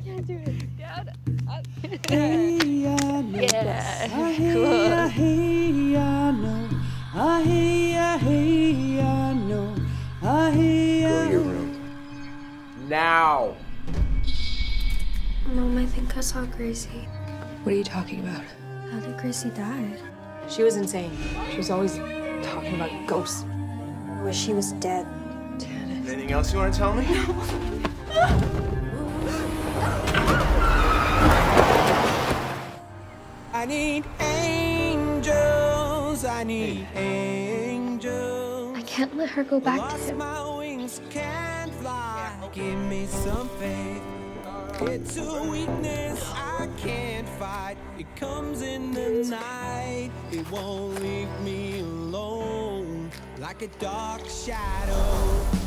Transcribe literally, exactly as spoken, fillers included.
I can't do it. Down, up. Yeah. Cool. Hey, I know. I hey, I hey, I know. I hey, I. Go to your room. Now. Mom, I think I saw Gracie. What are you talking about? How did Gracie die? She was insane. She was always talking about ghosts. I wish she was dead. Dennis. Anything else you want to tell me? No. I need angels, I need angels. I can't let her go back to him. My wings can't fly. Give me something. It's a weakness I can't fight. It comes in the night. It won't leave me alone. Like a dark shadow.